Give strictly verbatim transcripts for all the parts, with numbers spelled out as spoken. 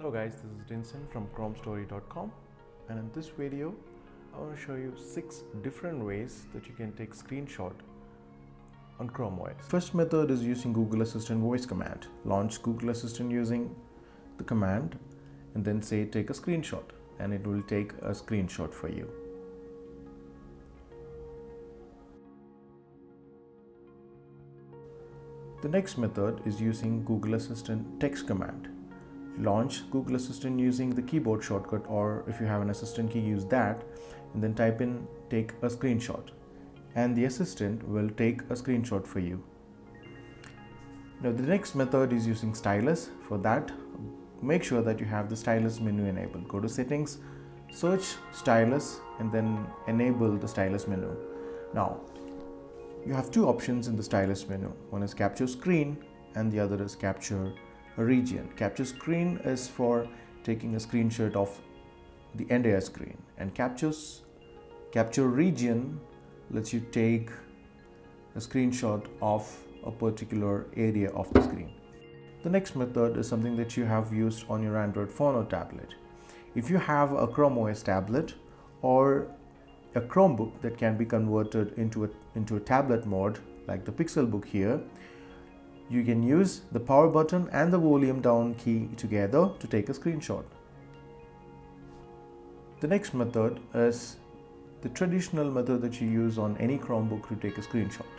Hello guys, this is Dinsen from Chrome Story dot com, and in this video I want to show you six different ways that you can take screenshot on Chrome O S. First method is using Google Assistant voice command. Launch Google Assistant using the command and then say take a screenshot, and it will take a screenshot for you. The next method is using Google Assistant text command. Launch Google Assistant using the keyboard shortcut, or if you have an assistant key, use that and then type in take a screenshot, and the assistant will take a screenshot for you. Now the next method is using stylus. For that, make sure that you have the stylus menu enabled. Go to settings, search stylus, and then enable the stylus menu. Now you have two options in the stylus menu. One is capture screen and the other is capture region. Capture screen is for taking a screenshot of the entire screen, and captures capture region lets you take a screenshot of a particular area of the screen. The next method is something that you have used on your Android phone or tablet. If you have a Chrome O S tablet or a Chromebook that can be converted into a into a tablet mode, like the Pixelbook here, you can use the power button and the volume down key together to take a screenshot. The next method is the traditional method that you use on any Chromebook to take a screenshot.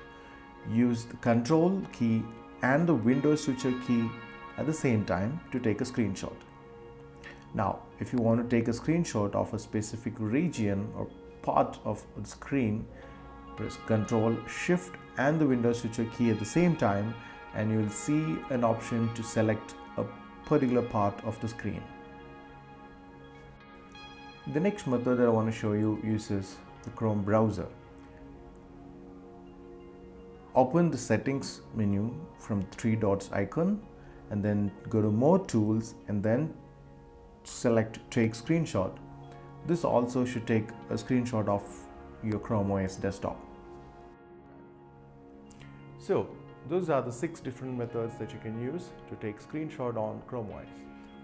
Use the control key and the window switcher key at the same time to take a screenshot. Now, if you want to take a screenshot of a specific region or part of the screen, press Control, Shift and the window switcher key at the same time, and you will see an option to select a particular part of the screen. The next method that I want to show you uses the Chrome browser. Open the settings menu from three dots icon and then go to more tools and then select take screenshot. This also should take a screenshot of your Chrome O S desktop. So those are the six different methods that you can use to take screenshot on Chrome O S.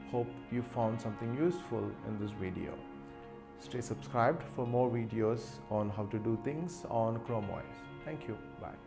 Hope you found something useful in this video. Stay subscribed for more videos on how to do things on Chrome O S. Thank you. Bye.